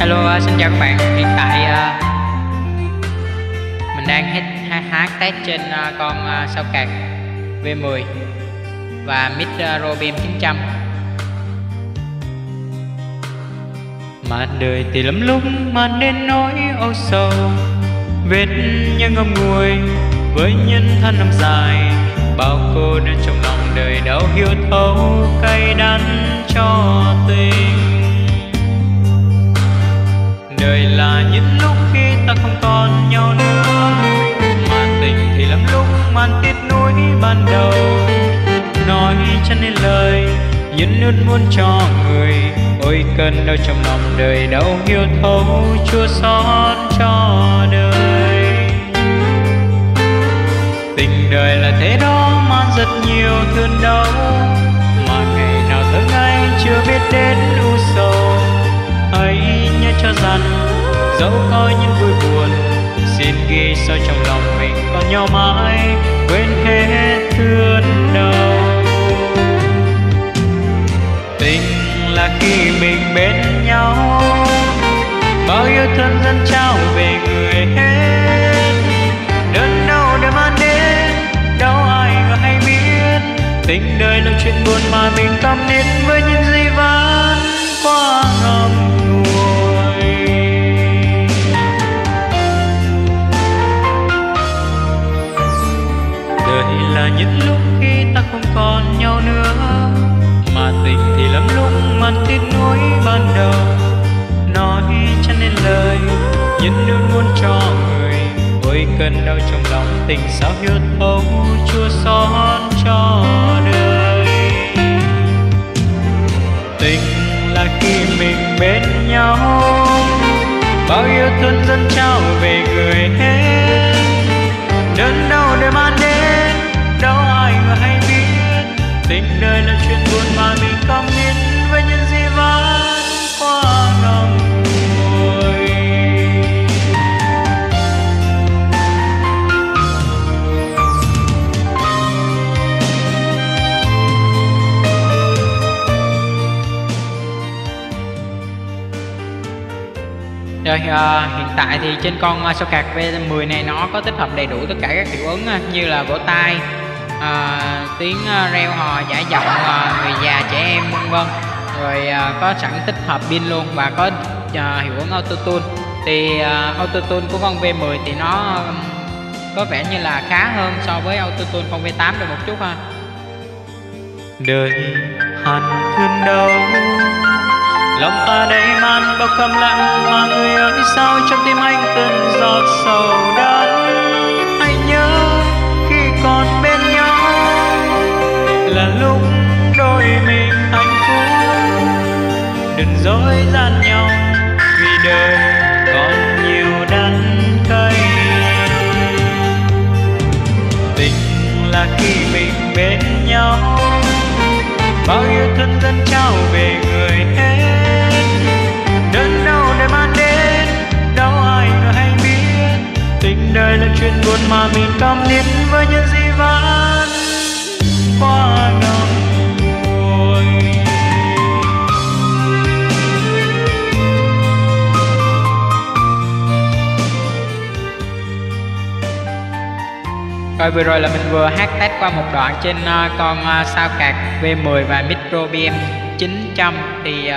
Hello, xin chào các bạn. Hiện tại mình đang hát test trên con sao cạc V10 và mic BM900. Mà đời thì lắm lúc mà nên nói âu sầu, vết nhăn ngâm nguôi với nhân thân năm dài, bao cô đơn trong lòng đời đau hiu thấu cay đắng cho tình. Đời là những lúc khi ta không còn nhau nữa, mà tình thì lắm lúc mang tiếc nuối ban đầu, nói chẳng nên lời những nước muốn cho người, ôi cơn đau trong lòng đời đau hiu thấu chua xót cho đời. Tình đời là thế đó, mang rất nhiều thương đau, mà ngày nào tới ngày chưa biết đến u sầu ấy. Cho rằng dẫu có những vui buồn, xin ghi sâu trong lòng mình còn nhau mãi, quên hết thương đau. Tình là khi mình bên nhau, bao yêu thương dâng trao về người hết, đớn đau để mang đến đâu ai ngờ hay biết. Tình đời là chuyện buồn mà mình tâm đến với những gì vãn qua ngầm. Là những lúc khi ta không còn nhau nữa, mà tình thì lắm lúc mang tiếc nuối ban đầu, nói chẳng nên lời những nước muốn cho người, với cơn đau trong lòng tình sao hiu thấu chua xót cho đời. Tình là khi mình bên nhau, bao yêu thương dâng trao về người hết, đớn đau để mang đến đâu ai mà hay biết. Tình đời là chuyện buồn mà mình không biết với những gì vãn qua ngầm ngùi. Rồi hiện tại thì trên con sao cạc V10 này nó có tích hợp đầy đủ tất cả các hiệu ứng như là vỗ tay, tiếng reo hò, giải giọng, người già, trẻ em, vân vân. Rồi có sẵn tích hợp pin luôn và có hiệu ứng AutoTune. Thì AutoTune của con V10 thì nó có vẻ như là khá hơn so với AutoTune con V8 được một chút ha. Đời hằn thương đau, lòng ta đầy man bao câm lặng, mà người ơi sao trong tim anh từng giọt sầu đắng. Anh nhớ khi còn bên nhau là lúc đôi mình hạnh phúc, đừng dối gian nhau vì đời còn nhiều đắng cay. Tình là khi mình bên nhau, bao yêu thương dâng trao về người hết, đớn đau để mang đến đâu ai ngờ hay biết. Tình đời là chuyện buồn mà mình cảm đến với những gì vãn qua ngầm ngùi. Rồi vừa rồi là mình vừa hát test qua một đoạn trên con sao cạc V10 và micro BM900. Thì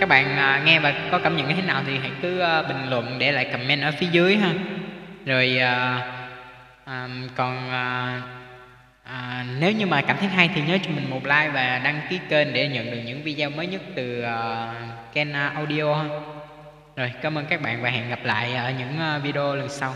các bạn nghe và có cảm nhận như thế nào thì hãy cứ bình luận để lại comment ở phía dưới ha. Rồi nếu như mà cảm thấy hay thì nhớ cho mình một like và đăng ký kênh để nhận được những video mới nhất từ Ken Audio ha. Rồi cảm ơn các bạn và hẹn gặp lại ở những video lần sau.